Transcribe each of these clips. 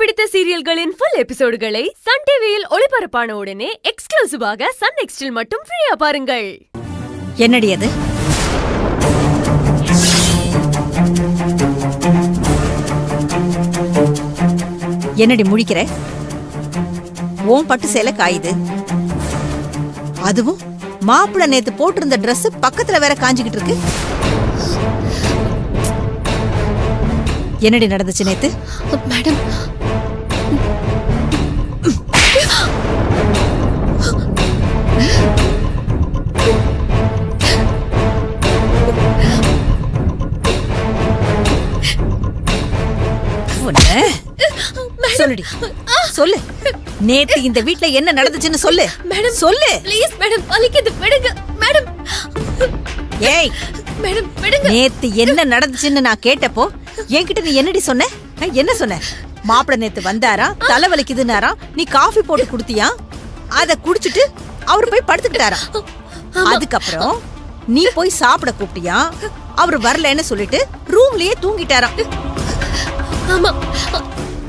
பிடித்த சீரியல்களின் full எபிசோடுகளை Sun டிவியில் ஒளிபரப்பான உடனே எக்ஸ்க்ளூசிவாக சன் நெக்ஸ்டில் மட்டும் ஃப்ரீயா பாருங்கள். என்னடி அது? என்னடி முடிக்கிற? ஓம் பட்டு சேலை காயுது. அதுவும் மாப்பிள்ளை நேத்து போட்டிருந்த டிரெஸ் பக்கத்துல வேற காஞ்சிக்கிட்டு இருக்கு. என்னடி நடந்துச்சு நேத்து? மேடம், சொல்லுடி, சொல்லு. நேத்து இந்த வீட்ல என்ன நடந்துச்சுன்னு சொல்லு. மேடம் சொல்லு ப்ளீஸ். மேடம் வலிக்குது, விடுங்க மேடம். ஏய் மேடம் விடுங்க. நேத்து என்ன நடந்துச்சுன்னு நான் கேட்டப்போ என்கிட்ட நீ என்னடி சொன்ன? என்ன சொன்ன? மாப்பிள நேத்து வந்தாரா, தலைவலிக்குதுன்னாரா, நீ காஃபி போட்டு குடுத்தியா, அத குடிச்சிட்டு அவரு போய் படுத்துக்கிட்டாரா, அதுக்கப்புறம் நீ போய் சாப்பிட கூப்பிட்டியா, அவரு வரலன்னு சொல்லிட்டு ரூம்லயே தூங்கிட்டாரா.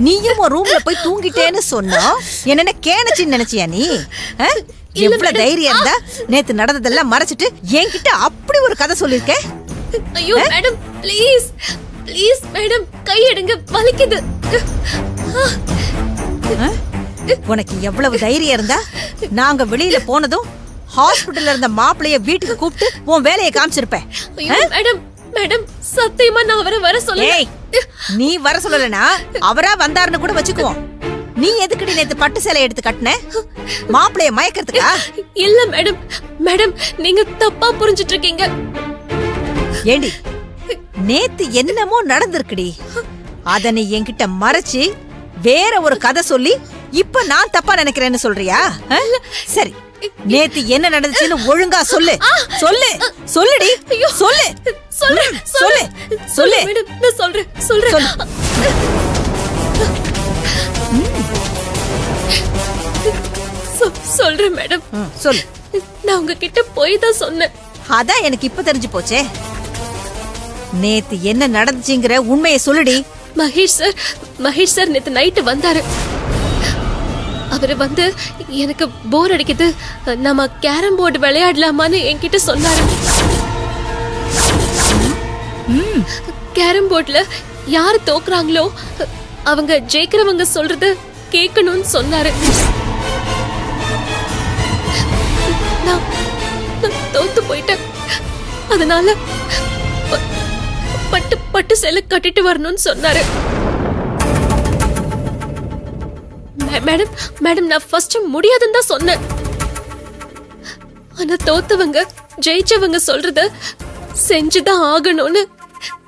நீயும் ரூம்ல போய் தூங்கிட்டேன்னு சொன்னா என்னென்ன கேணச்சின்னு நினைச்சியா? நீ எவ்வளவு தைரியம் இருந்தா நேத்து நடந்ததெல்லாம் மறைச்சிட்டு என்கிட்ட அப்படி ஒரு கதை சொல்லிருக்க. ஐயோ மேடம் ப்ளீஸ் ப்ளீஸ் மேடம், கை எடுங்க, வலிக்குது. உனக்கு எவ்வளவு தைரியம் இருந்தா நாங்க வெளியில போனதும் ஹாஸ்பிட்டல்ல இருந்த மாப்பிளைய வீட்டுக்கு கூப்பிட்டு உன் வேலையை காமிச்சிருப்பேன். மேடம் மேடம் சத்தியமா நான் அவரை வர சொல்லல. நீ வர சொல்லலனா அவரா வந்தாருன்னு கூட வச்சுக்குவோம். நீ எதுக்குடி நேத்து பட்டு சேலை எடுத்து கட்டன? மாப்பிளைய மயக்கிறதுக்கா? இல்ல மேடம், மேடம் நீங்க தப்பா புரிஞ்சிட்டு இருக்கீங்க. ஏண்டி நேத்து என்னமோ நடந்திருக்குடி, அத நீ என்கிட்ட மறைச்சு வேற ஒரு கதை சொல்லி இப்ப நான் தப்பா நினைக்கிறேன்னு சொல்றியா? சரி நேத்து என்ன நடந்துச்சுன்னு ஒழுங்கா சொல்லு. சொல்லு சொல்லுடி, சொல்லு சொல்லு சொல்லு சொல்லு. நான் சொல்றேன் சொல்றேன். சொல்றேன் மேடம் சொல்லு. நான் உங்ககிட்ட போய் தான் சொன்னேன். அதான் எனக்கு இப்ப தெரிஞ்சு போச்சே. நேத்து என்ன நடந்துச்சுங்கிற உண்மையை சொல்லுடி. மகேஷ் சார், மகேஷ் சார் நேத்து நைட்டு வந்தாரு. அவரு வந்து எனக்கு போர் அடிக்குது, நம்ம கேரம் போர்டு விளையாடலாமான்னு என்கிட்ட சொன்னாரு. கேரம் போர்டுல யாரு தோக்குறாங்களோ அவங்க ஜெயிக்கிறவங்க சொல்றது கேட்கணும்னு சொன்னாரு. நான் தோத்து போயிட்டேன். அதனால பட்டு பட்டு சேலை கட்டிட்டு வரணும்னு சொன்னாரு. மேடம் மேடம் நான் ஃபர்ஸ்ட் முடியாதுன்னு தான் சொன்னேன். ஆனா தோத்தவங்க ஜெயிச்சவங்க சொல்றத செஞ்சுதான் ஆகணும்னு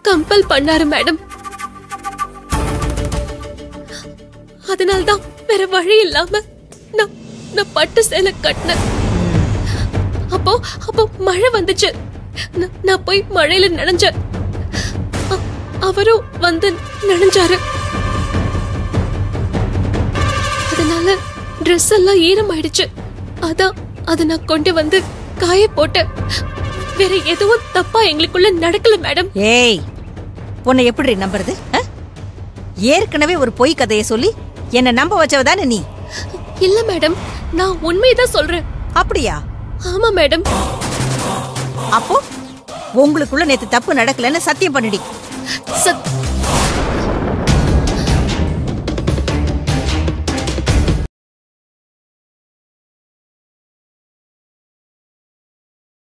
கம்பல் பண்ணாரு மேடம். அதனால்தான் வேற வழி இல்லாம நான் பட்டு சேலை கட்டினேன். அப்போ அப்போ மழை வந்துச்சு. நான் போய் மழையில நனைஞ்சேன். அவரும் வந்து நனைஞ்சாரு. அதனால ட்ரெஸ் எல்லாம் ஈரமாயிடுச்சு. அதான் அதை நான் கொண்டு வந்து காய போட்டேன். வேற எதுவும் தப்பா எங்களுக்குள்ள நடக்கல மேடம். ஏய் உன்னை எப்படி நம்புறது? ஏற்கனவே ஒரு பொய் கதையை சொல்லி என்ன நம்ப வச்சவதானே நீ. இல்ல மேடம் நான் உண்மையதான் சொல்றேன். அப்படியா? ஆமா மேடம். அப்போ உங்களுக்குள்ள நேத்து தப்பு நடக்கலன்னு சத்தியம் பண்ணிடி.